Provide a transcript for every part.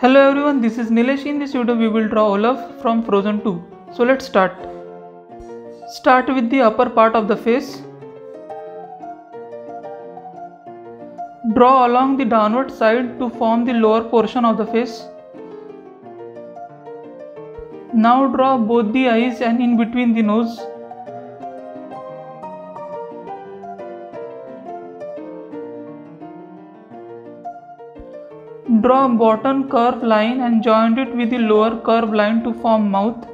Hello everyone, this is Nilesh. In this video we will draw Olaf from Frozen 2. So let's start. Start with the upper part of the face. Draw along the downward side to form the lower portion of the face. Now draw both the eyes and in between the nose. Draw bottom curve line and join it with the lower curve line to form mouth.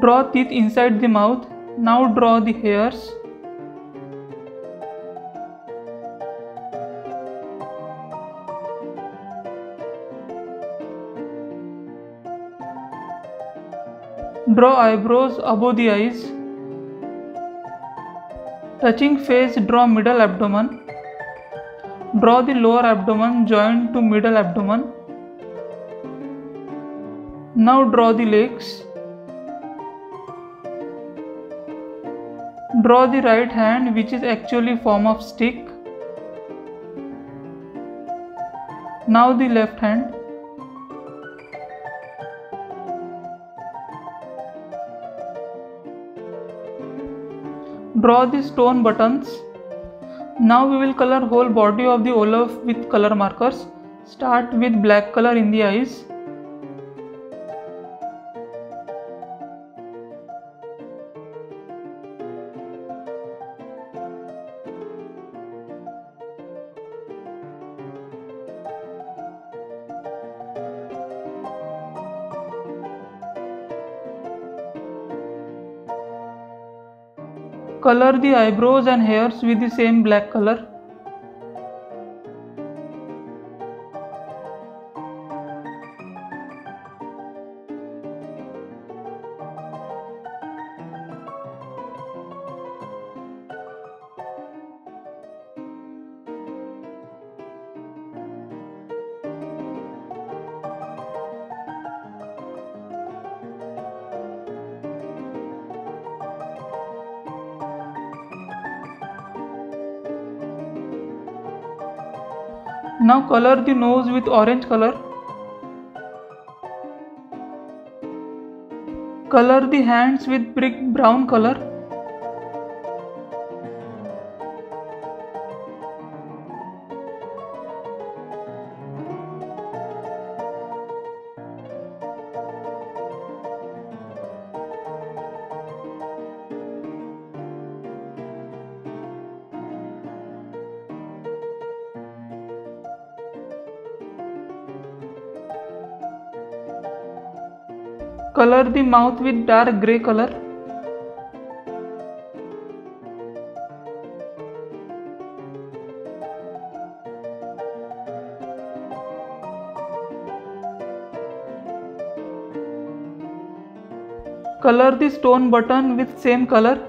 Draw teeth inside the mouth. Now draw the hairs. Draw eyebrows above the eyes. Touching face, draw middle abdomen. Draw the lower abdomen joined to middle abdomen. Now draw the legs. Draw the right hand, which is actually form of stick. Now the left hand. Draw the stone buttons. Now we will color whole body of the Olaf with color markers. Start with black color in the eyes. Color the eyebrows and hairs with the same black color. Now color the nose with orange color. Color the hands with brick brown color. Color the mouth with dark grey color. Color the stone button with same color.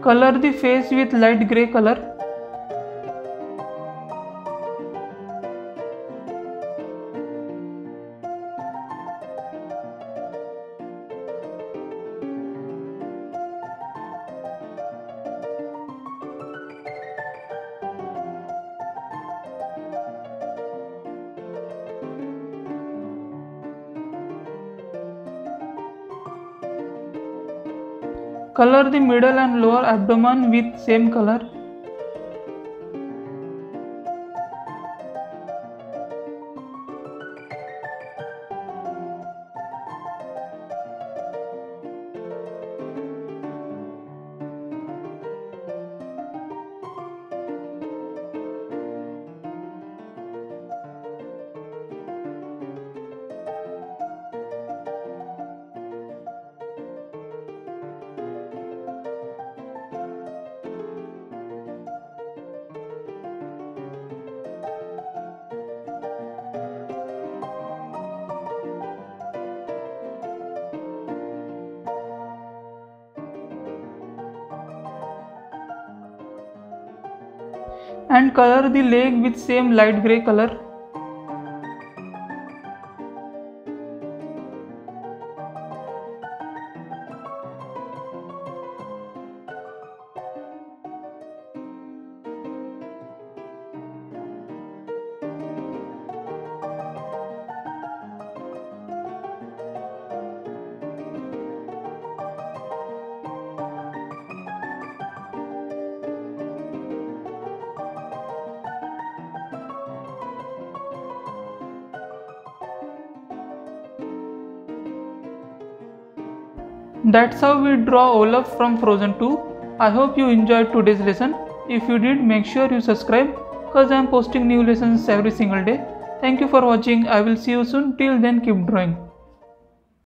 Color the face with light grey color. Color the middle and lower abdomen with same color. And color the leg with same light grey color. That's how we draw Olaf from Frozen 2. I hope you enjoyed today's lesson. If you did, make sure you subscribe because I am posting new lessons every single day. Thank you for watching. I will see you soon. Till then, keep drawing.